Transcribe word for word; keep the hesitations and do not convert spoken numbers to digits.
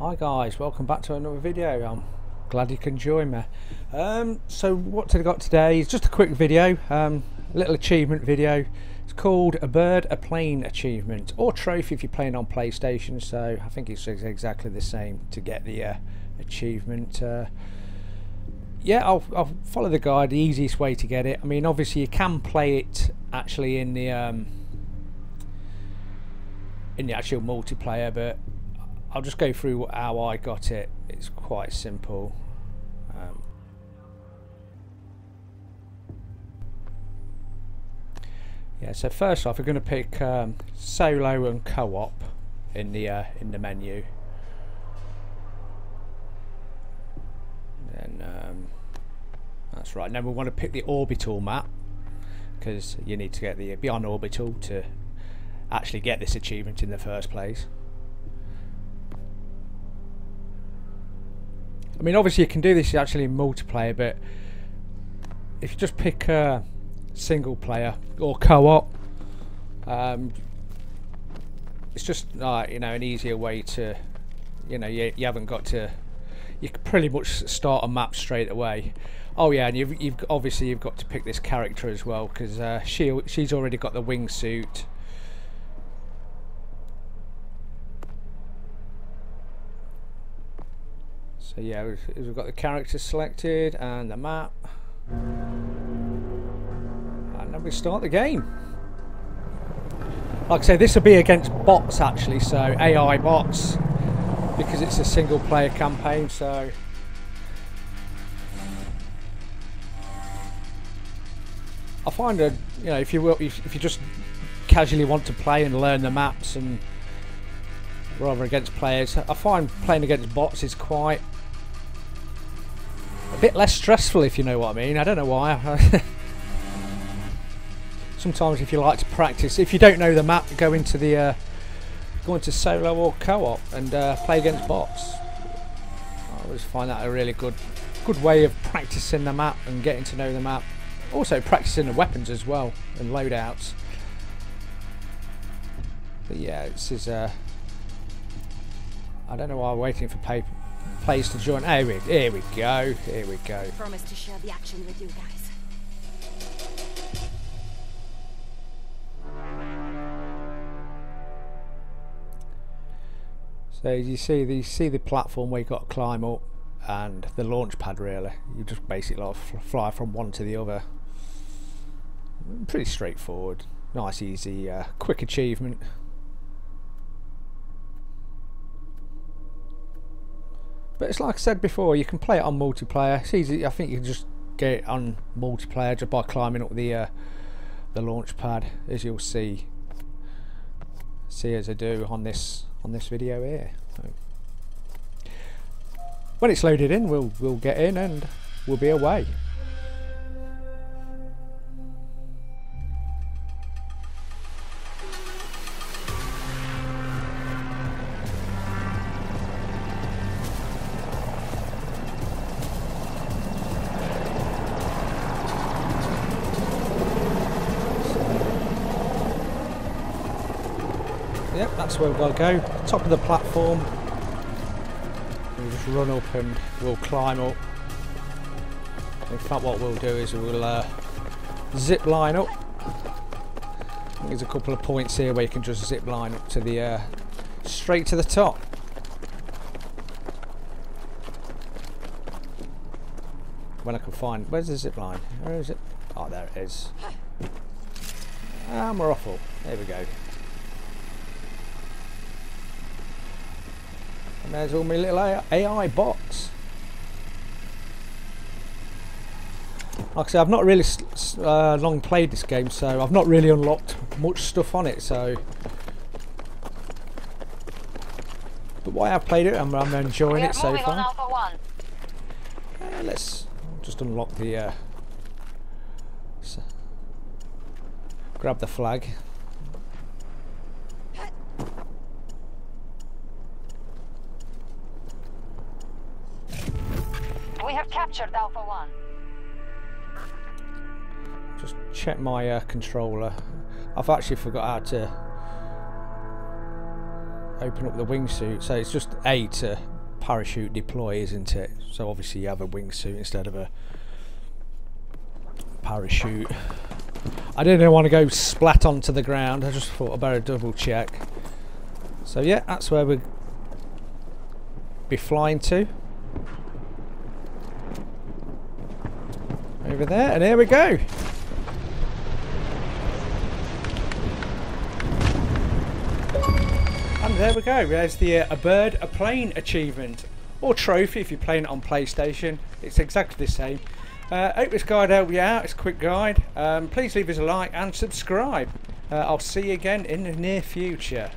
Hi guys, welcome back to another video. I'm glad you can join me. Um, so what I got today is just a quick video, um, little achievement video. It's called a bird a plane achievement, or trophy if you're playing on PlayStation. So I think it's exactly the same to get the uh, achievement. Uh, yeah, I'll, I'll follow the guide, the easiest way to get it. I mean, obviously you can play it actually in the um, in the actual multiplayer, but I'll just go through how I got it. It's quite simple. Um, yeah. So first off, we're going to pick um, solo and co-op in the uh, in the menu. Then um, that's right. Now we want to pick the orbital map because you need to get the Beyond Orbital to actually get this achievement in the first place. I mean, obviously you can do this actually in multiplayer, but if you just pick a single player or co-op, um, it's just uh, you know, an easier way to, you know, you, you haven't got to, you can pretty much start a map straight away. Oh yeah, and you've, you've obviously you've got to pick this character as well, because uh, she she's already got the wingsuit. So yeah, we've, we've got the character selected and the map, and then we start the game. Like I say, this will be against bots actually, so A I bots, because it's a single player campaign. So I find that, you know, if you will, if, if you just casually want to play and learn the maps and rather against players, I find playing against bots is quite a bit less stressful, if you know what I mean. I don't know why. Sometimes if you like to practice, if you don't know the map, go into the uh, go into solo or co-op and uh, play against bots. I always find that a really good good way of practicing the map and getting to know the map. Also practicing the weapons as well and loadouts. But yeah, this is uh, I don't know why I'm waiting for paper plays to join. Here we, here we go, here we go. I promise to share the action with you guys. So you see, the, you see the platform where you've got to climb up, and the launch pad really. You just basically like fly from one to the other. Pretty straightforward, nice, easy, uh, quick achievement. But it's like I said before, you can play it on multiplayer. It's easy. I think you can just get it on multiplayer just by climbing up the uh, the launch pad, as you'll see see as I do on this on this video here. So when it's loaded in, we'll we'll get in and we'll be away. Yep, that's where we'll go. Top of the platform. We'll just run up and we'll climb up. In fact, what we'll do is we'll uh, zip line up. There's a couple of points here where you can just zip line up to the uh, straight to the top. When I can find, where's the zip line? Where is it? Oh, there it is. And we're off. All. There we go. And there's all my little A I bots. Like I said, I've not really uh, long played this game, so I've not really unlocked much stuff on it. So, but why I've played it, I'm, I'm enjoying it so far. Uh, let's just unlock the. Uh, grab the flag. Captured Alpha One. Just check my uh, controller. I've actually forgot how to Open up the wingsuit. So it's just A to parachute deploy, isn't it? So obviously you have a wingsuit instead of a parachute. I didn't want to go splat onto the ground. I just thought I'd better double check. So yeah, that's where we'd be flying to. Over there, and here we go. And there we go. There's the uh, a bird, a plane achievement, or trophy if you're playing it on PlayStation. It's exactly the same. Uh, hope this guide helped you out. It's a quick guide. Um, please leave us a like and subscribe. Uh, I'll see you again in the near future.